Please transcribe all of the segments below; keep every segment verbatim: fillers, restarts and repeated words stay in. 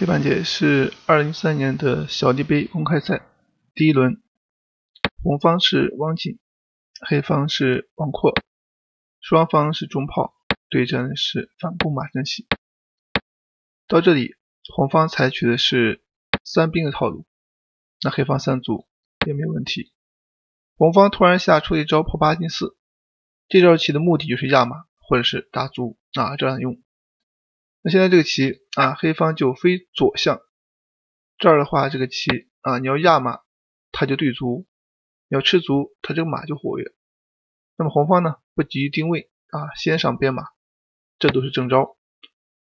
这半届是二零一三年的小利杯公开赛第一轮，红方是汪瑾，黑方是王阔，双方是中炮，对战的是反步马胜喜。到这里，红方采取的是三兵的套路，那黑方三卒也没有问题。红方突然下出一招炮八进四，这招棋的目的就是压马或者是打卒啊，照样用。那现在这个棋啊，黑方就非左象，这儿的话这个棋啊，你要压马它就对卒，你要吃卒它这个马就活跃。那么红方呢不急于定位啊，先上边马，这都是正招。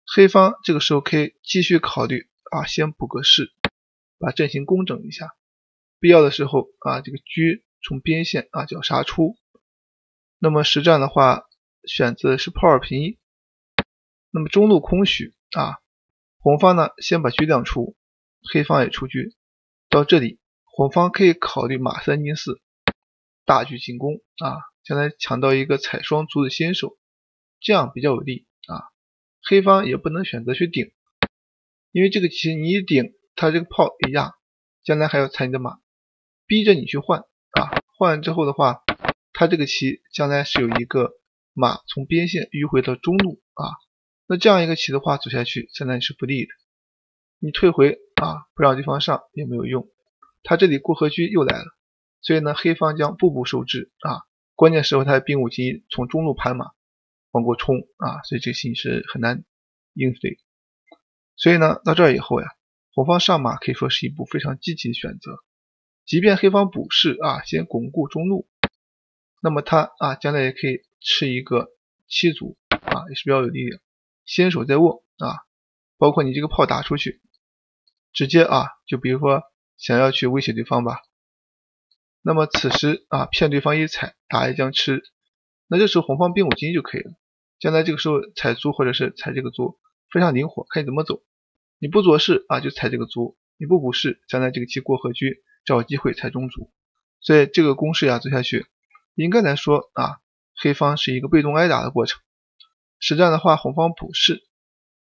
黑方这个时候可以继续考虑啊，先补个士，把阵型工整一下，必要的时候啊，这个车从边线啊就要杀出。那么实战的话，选择是炮二平一。那么中路空虚啊，红方呢先把车亮出，黑方也出车。到这里，红方可以考虑马三进四，大举进攻啊，将来抢到一个踩双卒的先手，这样比较有利啊。黑方也不能选择去顶，因为这个棋你一顶，他这个炮一压，将来还要踩你的马，逼着你去换啊。换完之后的话，他这个棋将来是有一个马从边线迂回到中路啊。那这样一个棋的话走下去，现在是不利的。你退回啊，不让对方上也没有用。他这里过河车又来了，所以呢，黑方将步步受制啊。关键时候他的兵五进一从中路盘马往过冲啊，所以这个棋是很难应对。所以呢，到这儿以后呀，红方上马可以说是一步非常积极的选择。即便黑方补士啊，先巩固中路，那么他啊将来也可以吃一个七卒啊，也是比较有力量。先手再握啊，包括你这个炮打出去，直接啊，就比如说想要去威胁对方吧，那么此时啊骗对方一踩打一将吃，那这时候红方兵五进一就可以了。将来这个时候踩卒或者是踩这个卒非常灵活，看你怎么走。你不左士啊就踩这个卒，你不补士，将来这个棋过河车找机会踩中卒。所以这个攻势呀做下去，应该来说啊，黑方是一个被动挨打的过程。实战的话，红方补士，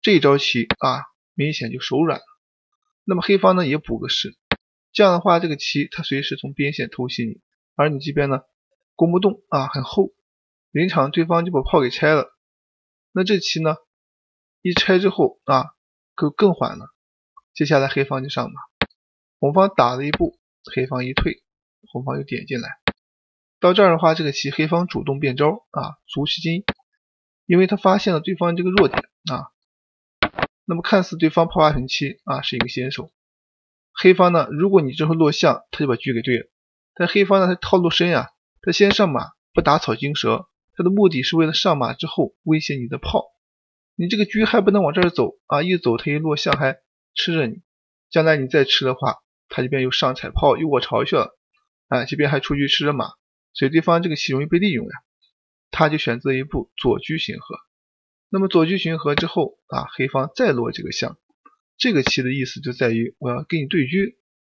这一招棋啊，明显就手软了。那么黑方呢也补个士，这样的话，这个棋它随时从边线偷袭你，而你这边呢攻不动啊，很厚，临场对方就把炮给拆了。那这棋呢一拆之后啊，就更缓了。接下来黑方就上马，红方打了一步，黑方一退，红方就点进来。到这儿的话，这个棋黑方主动变招啊，卒七进一。因为他发现了对方这个弱点啊，那么看似对方炮八平七啊是一个先手，黑方呢，如果你之后落象，他就把车给对了。但黑方呢，他套路深呀、啊，他先上马不打草惊蛇，他的目的是为了上马之后威胁你的炮，你这个车还不能往这儿走啊，一走他一落象还吃着你，将来你再吃的话，他这边又上踩炮又过巢去了，啊，这边还出去吃着马，所以对方这个棋容易被利用呀、啊。他就选择一步左车巡河，那么左车巡河之后啊，黑方再落这个象，这个棋的意思就在于我要跟你对车，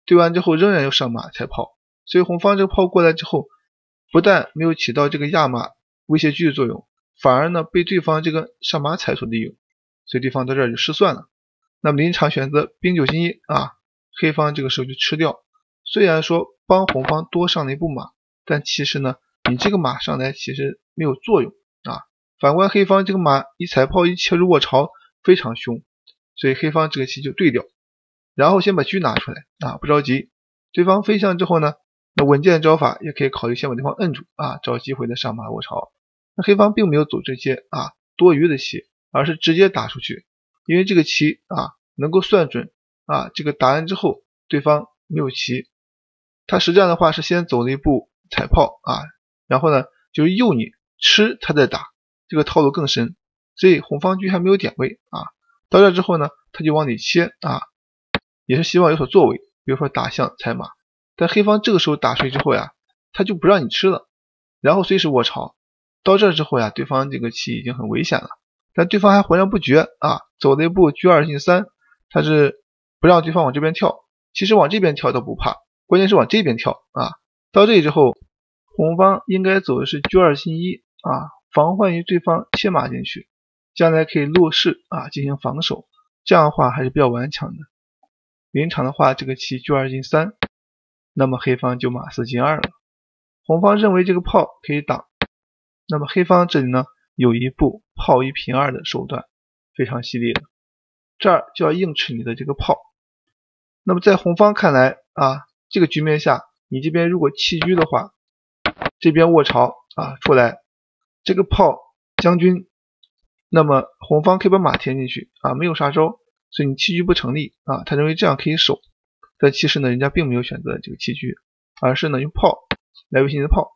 对完之后仍然要上马才炮，所以红方这个炮过来之后，不但没有起到这个压马威胁车的作用，反而呢被对方这个上马踩所利用，所以对方到这儿就失算了。那么临场选择兵九进一啊，黑方这个时候就吃掉。虽然说帮红方多上了一步马，但其实呢你这个马上来其实没有作用啊。反观黑方这个马一踩炮一切入卧槽非常凶，所以黑方这个棋就对掉，然后先把车拿出来啊，不着急。对方飞象之后呢，那稳健的招法也可以考虑先把对方摁住啊，找机会再上马卧槽。那黑方并没有走这些啊多余的棋，而是直接打出去，因为这个棋啊能够算准啊这个打完之后对方没有棋。他实战的话是先走了一步踩炮啊。然后呢，就是诱你吃，他再打，这个套路更深。所以红方车还没有点位啊，到这之后呢，他就往里切啊，也是希望有所作为，比如说打象踩马。但黑方这个时候打出去之后呀，他就不让你吃了，然后随时卧槽。到这之后呀，对方这个棋已经很危险了，但对方还浑然不觉啊，走了一步车二进三，他是不让对方往这边跳。其实往这边跳倒不怕，关键是往这边跳啊。到这里之后。红方应该走的是车二进一啊，防患于对方切马进去，将来可以落士啊进行防守，这样的话还是比较顽强的。临场的话，这个棋车二进三，那么黑方就马四进二了。红方认为这个炮可以挡，那么黑方这里呢有一步炮一平二的手段，非常犀利的。这儿就要硬吃你的这个炮。那么在红方看来啊，这个局面下，你这边如果弃车的话，这边卧槽啊出来，这个炮将军，那么红方可以把马填进去啊，没有杀招，所以你弃车不成立啊。他认为这样可以守，但其实呢，人家并没有选择这个弃车，而是呢用炮来威胁你的炮。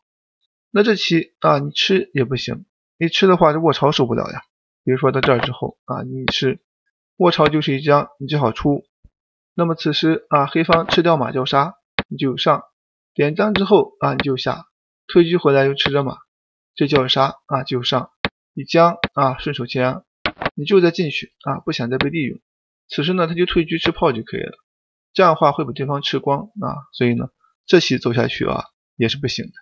那这棋啊，你吃也不行，一吃的话这卧槽受不了呀。比如说到这儿之后啊，你吃卧槽就是一将，你只好出。那么此时啊，黑方吃掉马叫杀，你就有上；点将之后啊，你就下；退车回来又吃着马，这叫杀啊，就有上。一将啊，顺手牵羊，你就再进去啊，不想再被利用。此时呢，他就退车吃炮就可以了。这样的话会把对方吃光啊，所以呢，这棋走下去啊也是不行的。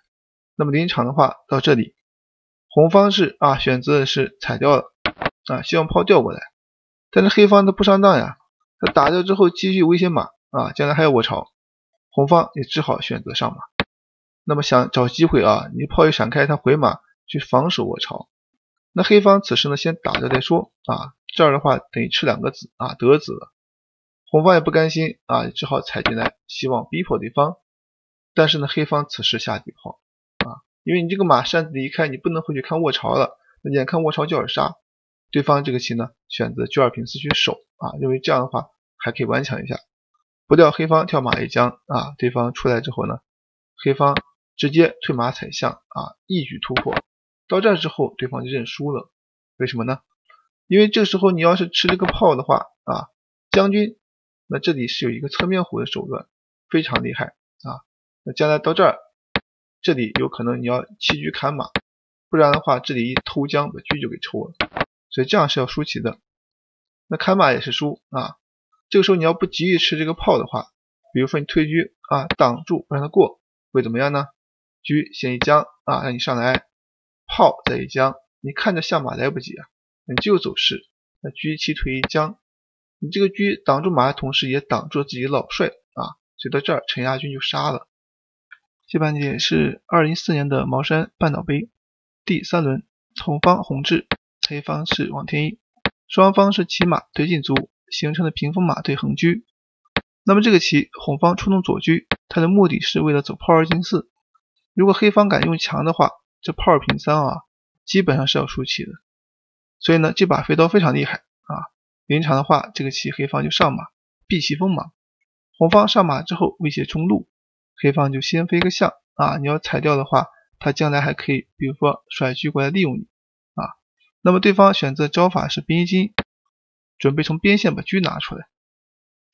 那么临场的话到这里，红方是啊选择的是踩掉了啊，希望炮调过来。但是黑方他不上当呀，他打掉之后继续威胁马啊，将来还有卧槽，红方也只好选择上马。那么想找机会啊，你炮一闪开，他回马去防守卧槽。那黑方此时呢先打掉再说啊，这儿的话等于吃两个子啊，得子了。红方也不甘心啊，只好踩进来，希望逼迫对方。但是呢黑方此时下底炮啊，因为你这个马擅自离开，你不能回去看卧槽了，那眼看卧槽就要杀。对方这个棋呢选择车二平四去守啊，认为这样的话还可以顽强一下。不料黑方跳马一将啊，对方出来之后呢，黑方直接退马踩象啊，一举突破。到这之后对方就认输了。为什么呢？因为这时候你要是吃这个炮的话啊，将军那这里是有一个侧面虎的手段，非常厉害啊。那将来到这儿，这里有可能你要弃车砍马，不然的话这里一偷将把车就给抽了。所以这样是要输棋的，那砍马也是输啊。这个时候你要不急于吃这个炮的话，比如说你退车啊挡住不让它过，会怎么样呢？车先一将啊，让你上来，炮再一将，你看着下马来不及啊，你就走势。那车七退一将，你这个车挡住马的同时也挡住了自己老帅啊，所以到这儿陈亚军就杀了。这盘棋是二零一四年的茅山半岛杯第三轮，红方洪志，黑方是王天一，双方是骑马对进卒形成的屏风马对横车。那么这个棋红方出动左车，它的目的是为了走炮二进四。如果黑方敢用强的话，这炮二平三啊，基本上是要输棋的。所以呢，这把飞刀非常厉害啊。临场的话，这个棋黑方就上马，避其锋芒。红方上马之后威胁中路，黑方就先飞个象啊。你要踩掉的话，他将来还可以，比如说甩车过来利用你。那么对方选择招法是兵一进，准备从边线把车拿出来，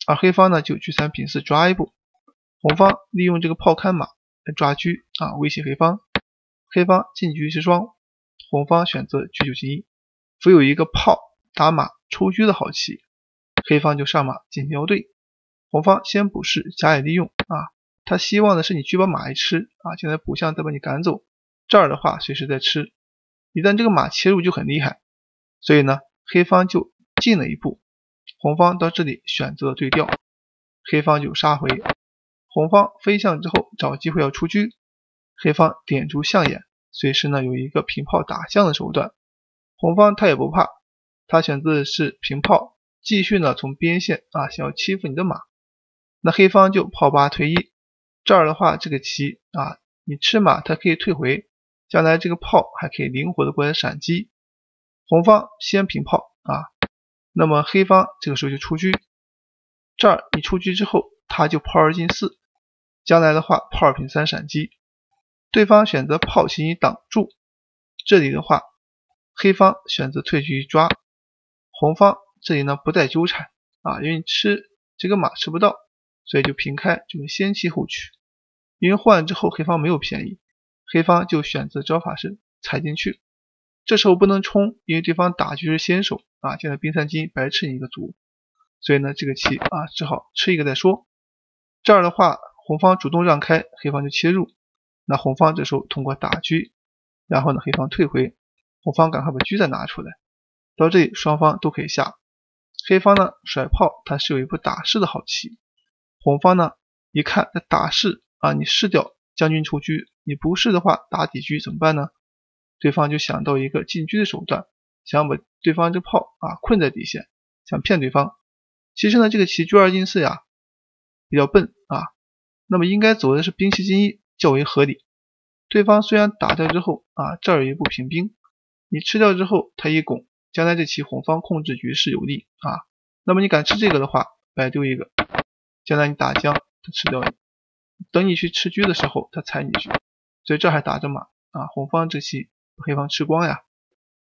而黑方呢就车三平四抓一步，红方利用这个炮看马来抓车啊，威胁黑方，黑方进车吃双，红方选择车九进一，只有一个炮打马抽车的好棋，黑方就上马进行要对，红方先补士加以利用啊，他希望的是你车把马一吃啊，将来补象再把你赶走，这儿的话随时在吃。一旦这个马切入就很厉害，所以呢黑方就进了一步，红方到这里选择了对调，黑方就杀回，红方飞象之后找机会要出车，黑方点出象眼，随时呢有一个平炮打象的手段，红方他也不怕，他选择的是平炮，继续呢从边线啊想要欺负你的马，那黑方就炮八退一，这儿的话这个棋啊，你吃马他可以退回。将来这个炮还可以灵活的过来闪击，红方先平炮啊，那么黑方这个时候就出车，这儿你出车之后，他就炮二进四，将来的话炮二平三闪击，对方选择炮七一挡住，这里的话黑方选择退车一抓，红方这里呢不再纠缠啊，因为你吃这个马吃不到，所以就平开，就是先弃后取，因为换之后黑方没有便宜。黑方就选择招法是踩进去，这时候不能冲，因为对方打车是先手啊，将来兵三进白吃你一个卒，所以呢这个棋啊只好吃一个再说。这儿的话红方主动让开，黑方就切入，那红方这时候通过打车，然后呢黑方退回，红方赶快把车再拿出来，到这里双方都可以下，黑方呢甩炮，它是有一步打士的好棋。红方呢一看在打士啊，你士掉将军出车，你不是的话打底车怎么办呢？对方就想到一个进车的手段，想把对方这炮啊困在底线，想骗对方。其实呢这个棋车二进四呀比较笨啊，那么应该走的是兵七进一较为合理。对方虽然打掉之后啊这儿有一步平兵，你吃掉之后他一拱，将来这棋红方控制局势有利啊。那么你敢吃这个的话，白丢一个，将来你打将他吃掉你，等你去吃车的时候他踩你去，所以这还打着马啊，红方这棋黑方吃光呀，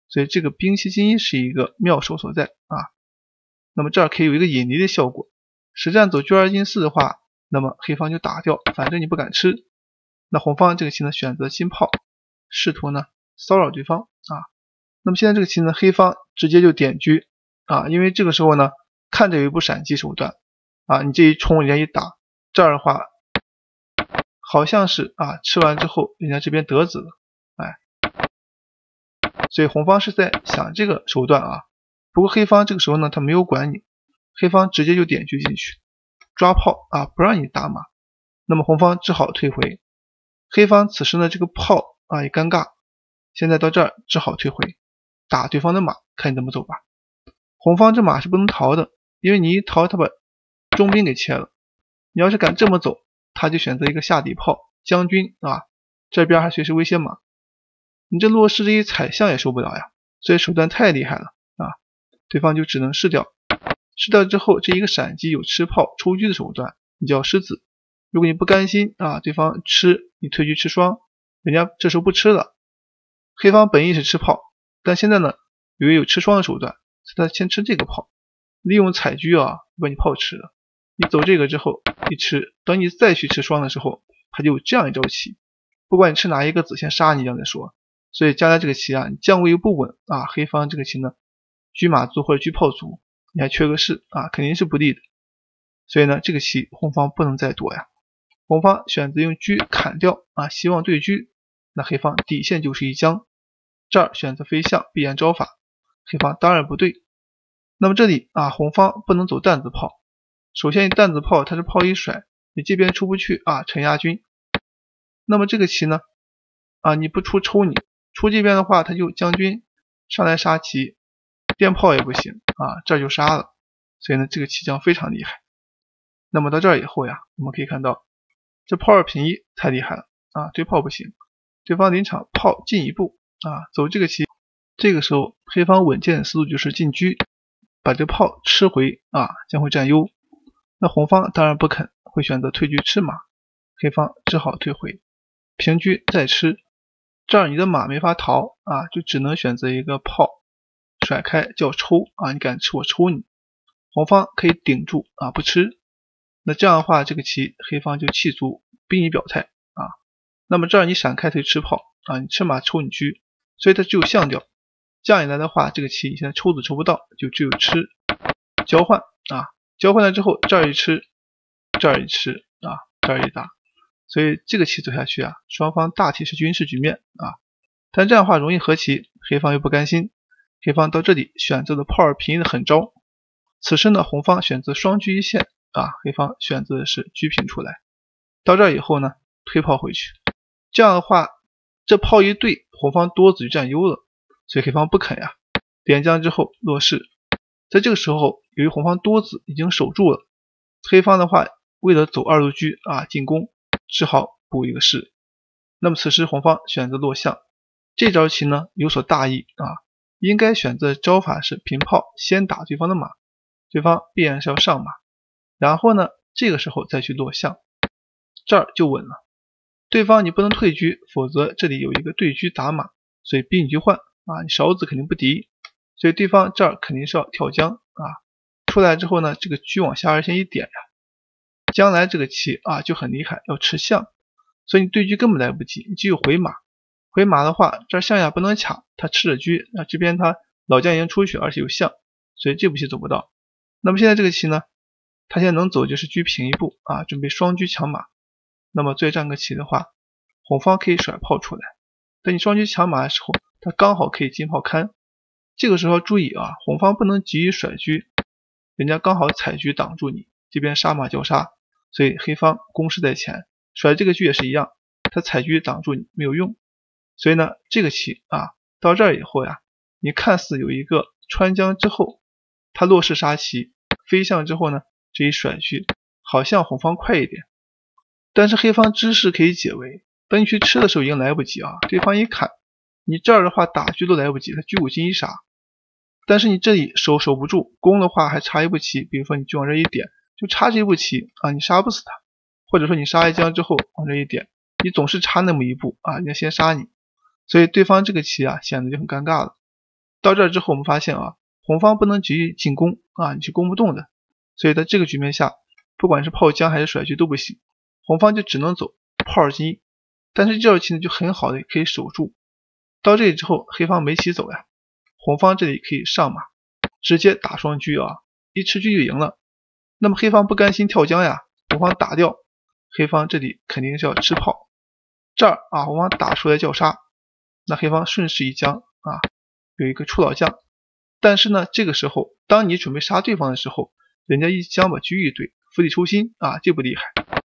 所以这个兵七进一是一个妙手所在啊。那么这儿可以有一个引离的效果，实战走车二进四的话，那么黑方就打掉，反正你不敢吃。那红方这个棋呢选择新炮，试图呢骚扰对方啊。那么现在这个棋呢黑方直接就点车啊，因为这个时候呢看着有一步闪击手段啊，你这一冲人家一打，这儿的话好像是啊吃完之后人家这边得子了，哎，所以红方是在想这个手段啊。不过黑方这个时候呢他没有管你，黑方直接就点车进去抓炮啊，不让你打马。那么红方只好退回，黑方此时呢这个炮啊也尴尬，现在到这儿只好退回打对方的马，看你怎么走吧。红方这马是不能逃的，因为你一逃他把中兵给切了，你要是敢这么走，他就选择一个下底炮将军啊，这边还随时威胁马，你这落士这一踩象也受不了呀，所以手段太厉害了啊，对方就只能士掉。士掉之后这一个闪击有吃炮出车的手段，你叫狮子。如果你不甘心啊，对方吃你退车吃双，人家这时候不吃了。黑方本意是吃炮，但现在呢由于有吃双的手段，所以他先吃这个炮，利用踩车啊把你炮吃了。你走这个之后一吃，等你再去吃双的时候，他就有这样一招棋，不管你吃哪一个子先杀你一样再说。所以将来这个棋啊你将位又不稳啊，黑方这个棋呢车马卒或者车炮卒，你还缺个士啊，肯定是不利的。所以呢这个棋红方不能再躲呀。红方选择用车砍掉啊，希望对车。那黑方底线就是一将，这儿选择飞象必然招法，黑方当然不对。那么这里啊，红方不能走担子炮，首先你担子炮它是炮一甩，你这边出不去啊，陈压军。那么这个棋呢啊，你不出抽你出这边的话，他就将军上来杀棋，电炮也不行啊，这儿就杀了。所以呢这个棋将非常厉害。那么到这儿以后呀，我们可以看到这炮二平一太厉害了啊！对炮不行，对方临场炮进一步啊，走这个棋。这个时候黑方稳健的思路就是进车，把这炮吃回啊，将会占优。那红方当然不肯，会选择退车吃马，黑方只好退回平车再吃。这样你的马没法逃啊，就只能选择一个炮甩开叫抽啊，你敢吃我抽你。红方可以顶住啊，不吃。那这样的话这个棋黑方就气足，逼你表态啊。那么这儿你闪开腿吃炮啊，你吃马抽你车，所以它只有象掉。这样一来的话，这个棋现在抽子抽不到，就只有吃交换啊。交换了之后这儿一吃，这儿一吃啊，这儿一打。所以这个棋走下去啊，双方大体是均势局面啊。但这样的话容易和棋，黑方又不甘心。黑方到这里选择了炮二平一的狠招。此时呢红方选择双车一线。啊，黑方选择的是车平出来，到这儿以后呢推炮回去，这样的话这炮一对，红方多子就占优了，所以黑方不肯呀、啊、点将之后落士。在这个时候由于红方多子已经守住了，黑方的话为了走二路车啊进攻，只好补一个士。那么此时红方选择落象，这招棋呢有所大意啊，应该选择招法是平炮先打对方的马，对方必然是要上马，然后呢这个时候再去落象，这儿就稳了。对方你不能退车，否则这里有一个对车打马，所以逼你去换啊，你少子肯定不敌，所以对方这儿肯定是要跳将啊。出来之后呢这个车往下二线一点呀，将来这个棋啊就很厉害，要吃象，所以你对车根本来不及，你只有回马。回马的话这儿象呀不能卡，他吃着车，那这边他老将已经出去，而且有象，所以这步棋走不到。那么现在这个棋呢他现在能走就是车平一步啊，准备双车抢马。那么对战个棋的话，红方可以甩炮出来，等你双车抢马的时候，他刚好可以进炮看。这个时候注意啊，红方不能急于甩车，人家刚好采局挡住你，这边杀马就杀，所以黑方攻势在前，甩这个车也是一样，他采局挡住你没有用。所以呢，这个棋啊，到这儿以后呀，你看似有一个穿将之后，他落势杀棋，飞象之后呢，这一甩车好像红方快一点，但是黑方知势可以解围，奔车吃的时候已经来不及啊，对方一砍，你这儿的话打车都来不及，他车五进一杀。但是你这里守守不住，攻的话还差一步棋，比如说你就往这一点，就差这一步棋啊，你杀不死他，或者说你杀一将之后往这一点，你总是差那么一步啊，人家先杀你，所以对方这个棋啊显得就很尴尬了。到这儿之后我们发现啊，红方不能急于进攻啊，你是攻不动的，所以在这个局面下，不管是炮将还是甩车都不行，红方就只能走炮进一，但是这道棋呢就很好的可以守住。到这里之后，黑方没棋走呀。红方这里可以上马，直接打双车啊，一吃车就赢了。那么黑方不甘心跳将呀，红方打掉，黑方这里肯定是要吃炮。这儿啊，红方打出来叫杀，那黑方顺势一将啊，有一个出老将。但是呢，这个时候当你准备杀对方的时候，人家一将把车一对，釜底抽薪啊，这不厉害。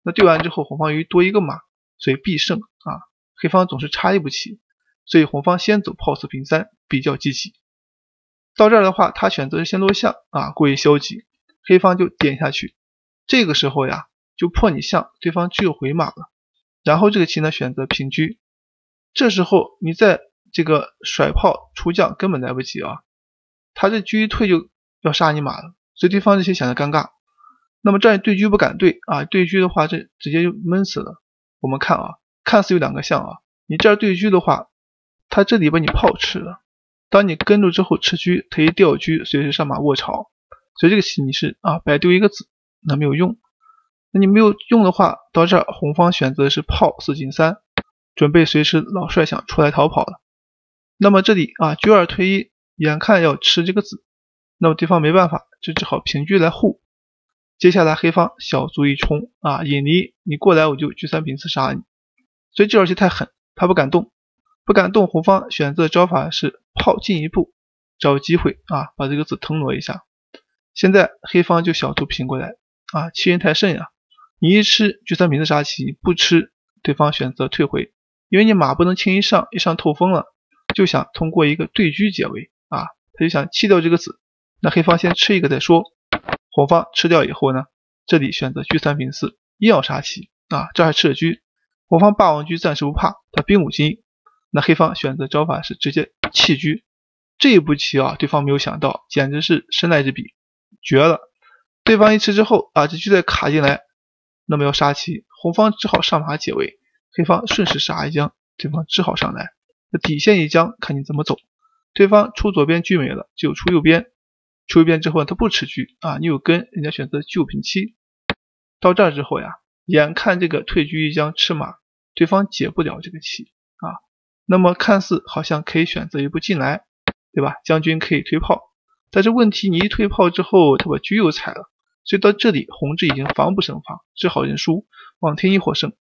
那对完之后，红方由于多一个马，所以必胜啊。黑方总是差一步棋，所以红方先走炮四平三，比较积极。到这儿的话，他选择是先落象啊，过于消极，黑方就点下去。这个时候呀，就破你象，对方车又回马了。然后这个棋呢，选择平车。这时候你在这个甩炮出将根本来不及啊，他这车一退就要杀你马了，所以对方这些显得尴尬。那么这样对车不敢对啊，对车的话这直接就闷死了。我们看啊，看似有两个象啊，你这儿对车的话，他这里把你炮吃了，当你跟住之后吃车，他一掉车，随时上马卧槽，所以这个棋你是啊白丢一个子，那没有用。那你没有用的话，到这儿红方选择的是炮四进三，准备随时老帅想出来逃跑了。那么这里啊车二退一，眼看要吃这个子，那么对方没办法，就只好平车来护。接下来黑方小卒一冲啊，引离你过来，我就车三平四杀你。所以这道棋太狠，他不敢动。不敢动，红方选择的招法是炮进一步，找机会啊，把这个子腾挪一下。现在黑方就小卒平过来啊，欺人太甚呀！你一吃车三平四杀棋，不吃对方选择退回，因为你马不能轻易上，一上透风了，就想通过一个对车解围啊，他就想弃掉这个子。那黑方先吃一个再说，红方吃掉以后呢，这里选择车三平四，硬要杀棋啊，这还吃了车。红方霸王车暂时不怕，他兵五进一。那黑方选择招法是直接弃车，这一步棋啊，对方没有想到，简直是神来之笔，绝了！对方一吃之后啊，这车再卡进来，那么要杀棋，红方只好上马解围，黑方顺势杀一将，对方只好上来，那底线一将，看你怎么走。对方出左边车没了，就出右边，出右边之后他不吃车啊，你有根，人家选择车五平七。到这儿之后呀，眼看这个退车一将吃马，对方解不了这个棋啊。那么看似好像可以选择一步进来，对吧？将军可以推炮，但是问题你一推炮之后，他把车又踩了，所以到这里红志已经防不胜防，只好认输，望天一获胜。